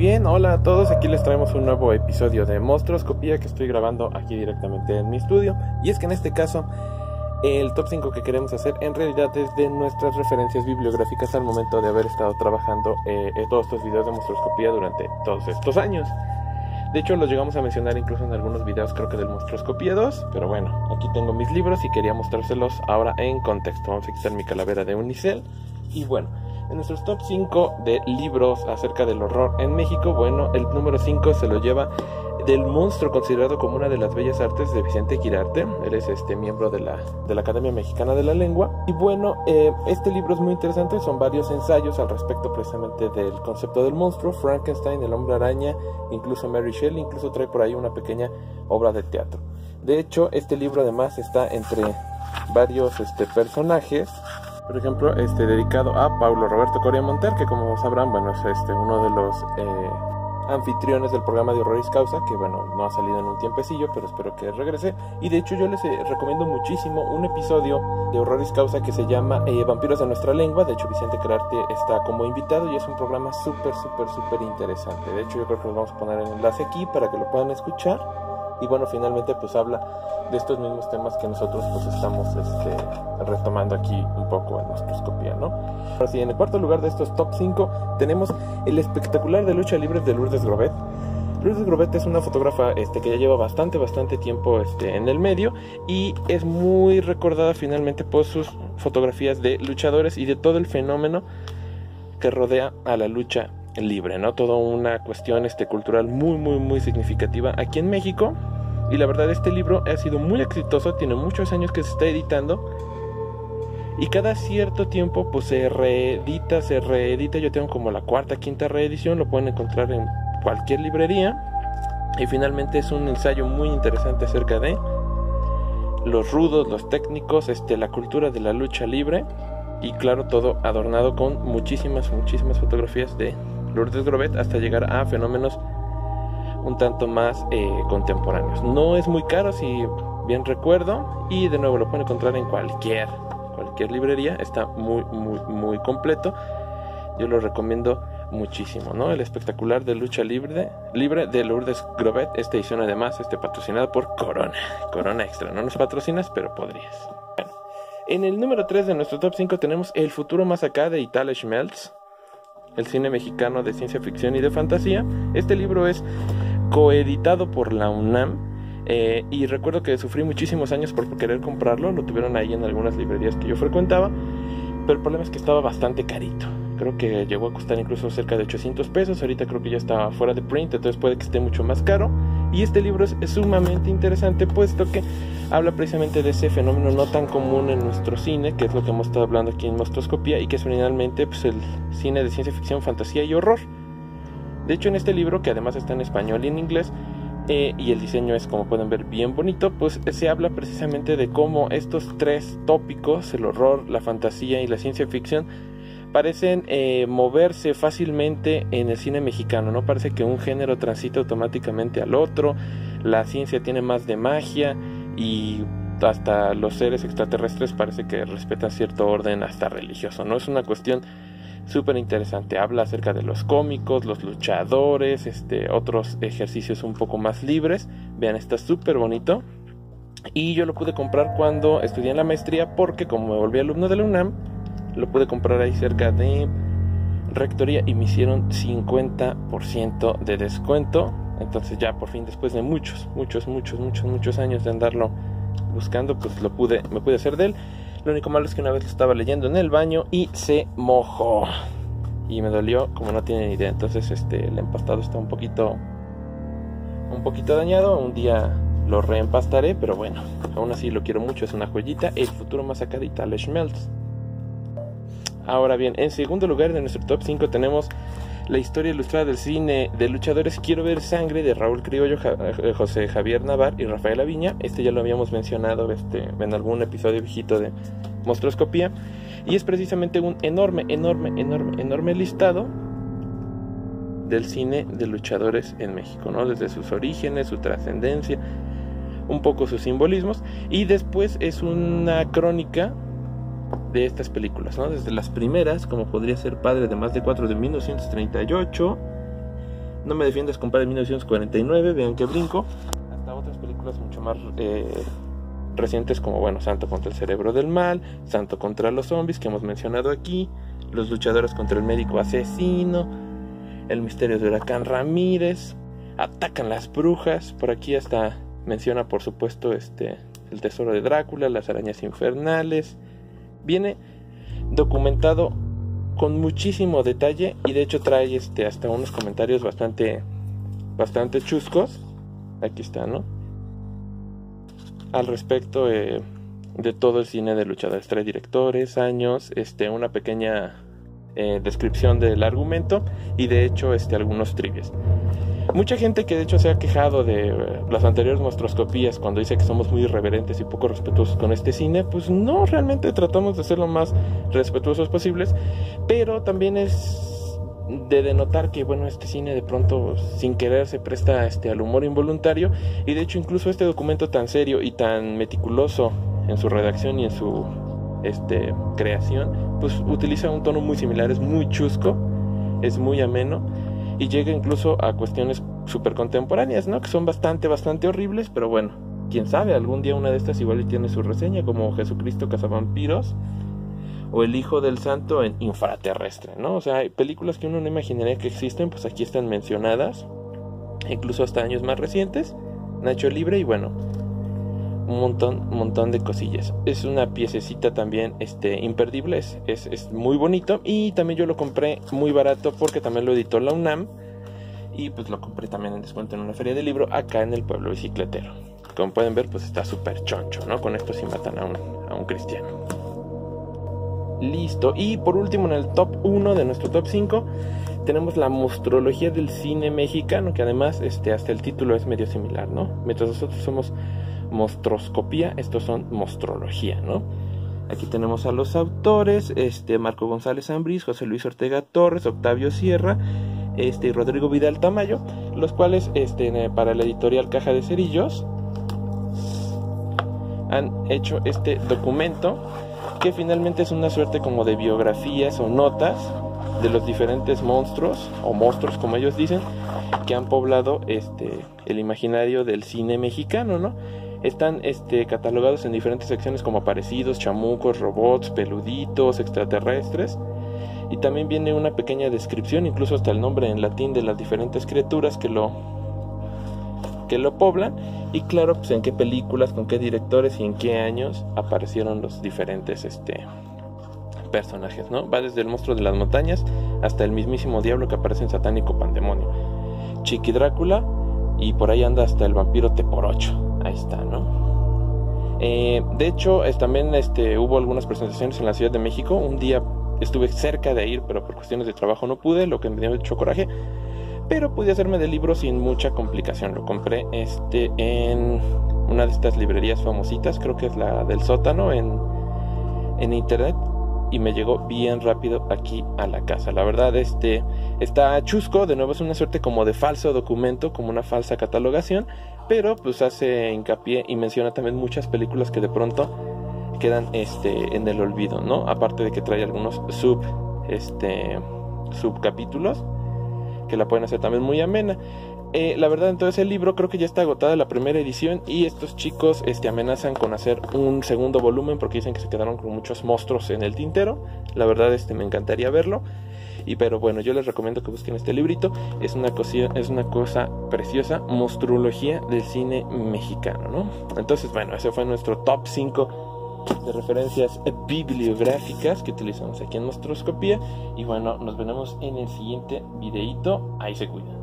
bien, hola a todos, aquí les traemos un nuevo episodio de Monstroscopía que estoy grabando aquí directamente en mi estudio. Y es que en este caso, el top 5 que queremos hacer en realidad es de nuestras referencias bibliográficas al momento de haber estado trabajando todos estos videos de Monstroscopía durante todos estos años. De hecho, los llegamos a mencionar incluso en algunos videos, creo que del Monstroscopía 2, pero bueno, aquí tengo mis libros y quería mostrárselos ahora en contexto. Vamos a quitar mi calavera de unicel y bueno, en nuestros top 5 de libros acerca del horror en México, bueno, el número 5 se lo lleva Del monstruo, considerado como una de las bellas artes, de Vicente Quirarte. Él es miembro de la Academia Mexicana de la Lengua. Y bueno, este libro es muy interesante, son varios ensayos al respecto precisamente del concepto del monstruo, Frankenstein, el hombre araña, incluso Mary Shelley, incluso trae por ahí una pequeña obra de teatro. De hecho, este libro además está entre varios personajes. Por ejemplo, dedicado a Pablo Roberto Correa Monter, que como sabrán, bueno, es uno de los anfitriones del programa de Horroris Causa, que bueno, no ha salido en un tiempecillo, pero espero que regrese. Y de hecho yo les recomiendo muchísimo un episodio de Horroris Causa que se llama Vampiros de nuestra lengua. De hecho, Vicente Quirarte está como invitado y es un programa súper interesante. De hecho, yo creo que los vamos a poner el enlace aquí para que lo puedan escuchar. Y bueno, finalmente pues habla de estos mismos temas que nosotros pues estamos retomando aquí un poco en Monstroscopía, ¿no? Ahora sí, en el cuarto lugar de estos top 5 tenemos el espectacular de lucha libre de Lourdes Grobet. Lourdes Grobet es una fotógrafa que ya lleva bastante tiempo en el medio y es muy recordada finalmente por sus fotografías de luchadores y de todo el fenómeno que rodea a la lucha libre, ¿no? Toda una cuestión cultural muy significativa aquí en México. Y la verdad, este libro ha sido muy exitoso, tiene muchos años que se está editando y cada cierto tiempo pues se reedita. Yo tengo como la cuarta, quinta reedición, lo pueden encontrar en cualquier librería. Y finalmente es un ensayo muy interesante acerca de los rudos, los técnicos, la cultura de la lucha libre. Y claro, todo adornado con muchísimas fotografías de Lourdes Grobet hasta llegar a fenómenos un tanto más contemporáneos. No es muy caro, si bien recuerdo, y de nuevo lo pueden encontrar en cualquier librería. Está muy completo, yo lo recomiendo muchísimo, ¿no? El espectacular de lucha libre de Lourdes Grobet, edición además patrocinada por Corona Extra. No nos patrocinas, pero podrías. Bueno, en el número 3 de nuestro top 5 tenemos El futuro más acá, de Itala Schmelz. El cine mexicano de ciencia ficción y de fantasía. Este libro es coeditado por la UNAM y recuerdo que sufrí muchísimos años por querer comprarlo. Lo tuvieron ahí en algunas librerías que yo frecuentaba, pero el problema es que estaba bastante carito. Creo que llegó a costar incluso cerca de 800 pesos. Ahorita creo que ya está fuera de print, entonces puede que esté mucho más caro. Y este libro es sumamente interesante, puesto que habla precisamente de ese fenómeno no tan común en nuestro cine, que es lo que hemos estado hablando aquí en Monstroscopía, y que es originalmente pues el cine de ciencia ficción, fantasía y horror. De hecho, en este libro, que además está en español y en inglés, y el diseño es, como pueden ver, bien bonito, pues se habla precisamente de cómo estos tres tópicos, el horror, la fantasía y la ciencia ficción, parecen moverse fácilmente en el cine mexicano, ¿no? Parece que un género transita automáticamente al otro, la ciencia tiene más de magia y hasta los seres extraterrestres parece que respetan cierto orden hasta religioso, ¿no? Es una cuestión súper interesante. Habla acerca de los cómicos, los luchadores, otros ejercicios un poco más libres. Vean, está súper bonito y yo lo pude comprar cuando estudié en la maestría, porque como me volví alumno de la UNAM, lo pude comprar ahí cerca de Rectoría y me hicieron 50% de descuento. Entonces ya por fin, después de muchos años de andarlo buscando, pues me pude hacer de él. Lo único malo es que una vez lo estaba leyendo en el baño y se mojó y me dolió como no tienen idea. Entonces el empastado está un poquito dañado. Un día lo reempastaré, pero bueno, aún así lo quiero mucho, es una joyita. El futuro más acá, de Itala Schmelz. Ahora bien, en segundo lugar de nuestro top 5 tenemos La historia ilustrada del cine de luchadores, Quiero ver sangre, de Raúl Criollo, José Javier Navar y Rafael Aviña. Ya lo habíamos mencionado en algún episodio viejito de Monstroscopía. Y es precisamente un enorme listado del cine de luchadores en México, ¿no? Desde sus orígenes, su trascendencia, un poco sus simbolismos. Y después es una crónica de estas películas, ¿no? Desde las primeras, como podría ser Padre de más de 4, de 1938, No me defiendas, compadre, 1949, vean qué brinco, hasta otras películas mucho más recientes como, bueno, Santo contra el Cerebro del Mal, Santo contra los Zombies, que hemos mencionado aquí, Los Luchadores contra el Médico Asesino, El Misterio de Huracán Ramírez, Atacan las Brujas, por aquí hasta menciona, por supuesto, El Tesoro de Drácula, Las Arañas Infernales. Viene documentado con muchísimo detalle y de hecho trae hasta unos comentarios bastante chuscos. Aquí está, ¿no? Al respecto de todo el cine de luchadores, 3 directores, años, una pequeña descripción del argumento y de hecho algunos trivias. Mucha gente que de hecho se ha quejado de las anteriores monstroscopías cuando dice que somos muy irreverentes y poco respetuosos con este cine, pues no, realmente tratamos de ser lo más respetuosos posibles, pero también es de denotar que, bueno, este cine de pronto sin querer se presta al humor involuntario y de hecho incluso este documento tan serio y tan meticuloso en su redacción y en su creación, pues utiliza un tono muy similar, es muy chusco, es muy ameno. Y llega incluso a cuestiones súper contemporáneas, ¿no? Que son bastante horribles, pero bueno, quién sabe, algún día una de estas igual tiene su reseña, como Jesucristo Cazavampiros o El Hijo del Santo en Infraterrestre, ¿no? O sea, hay películas que uno no imaginaría que existen, pues aquí están mencionadas, incluso hasta años más recientes, Nacho Libre y bueno, un montón de cosillas. Es una piececita también imperdible, es muy bonito y también yo lo compré muy barato porque también lo editó la UNAM y pues lo compré también en descuento en una feria de libro acá en el pueblo bicicletero. Como pueden ver, pues está súper choncho, ¿no? Con esto sí matan a un cristiano. Listo. Y por último, en el top 1 de nuestro top 5 tenemos la monstrología del cine mexicano, que además hasta el título es medio similar, ¿no? Mientras nosotros somos monstroscopía, estos son monstrología, ¿no? Aquí tenemos a los autores, Marco González Ambrís, José Luis Ortega Torres, Octavio Sierra, y Rodrigo Vidal Tamayo, los cuales para la editorial Caja de Cerillos han hecho este documento que finalmente es una suerte como de biografías o notas de los diferentes monstruos o monstruos, como ellos dicen, que han poblado el imaginario del cine mexicano, ¿no? Están catalogados en diferentes secciones como aparecidos, chamucos, robots, peluditos, extraterrestres. Y también viene una pequeña descripción, incluso hasta el nombre en latín de las diferentes criaturas que lo poblan. Y claro, pues en qué películas, con qué directores y en qué años aparecieron los diferentes personajes, ¿no? Va desde el monstruo de las montañas hasta el mismísimo diablo que aparece en Satánico Pandemonio, Chiqui Drácula y por ahí anda hasta el vampiro Teporocho. Ahí está, ¿no? De hecho, también hubo algunas presentaciones en la Ciudad de México. Un día estuve cerca de ir, pero por cuestiones de trabajo no pude, lo que me dio mucho coraje. Pero pude hacerme del libro sin mucha complicación. Lo compré en una de estas librerías famositas, creo que es la del Sótano, en internet. Y me llegó bien rápido aquí a la casa. La verdad, está chusco. De nuevo, es una suerte como de falso documento, como una falsa catalogación. Pero pues hace hincapié y menciona también muchas películas que de pronto quedan en el olvido, ¿no? Aparte de que trae algunos subcapítulos que la pueden hacer también muy amena. La verdad, entonces el libro creo que ya está agotada la primera edición y estos chicos amenazan con hacer un segundo volumen porque dicen que se quedaron con muchos monstruos en el tintero. La verdad, me encantaría verlo. Pero bueno, yo les recomiendo que busquen este librito. Es una cosa preciosa, monstruología del cine mexicano, ¿no? Entonces, bueno, ese fue nuestro top 5 de referencias bibliográficas que utilizamos aquí en Monstroscopía. Y bueno, nos vemos en el siguiente videito. Ahí se cuidan.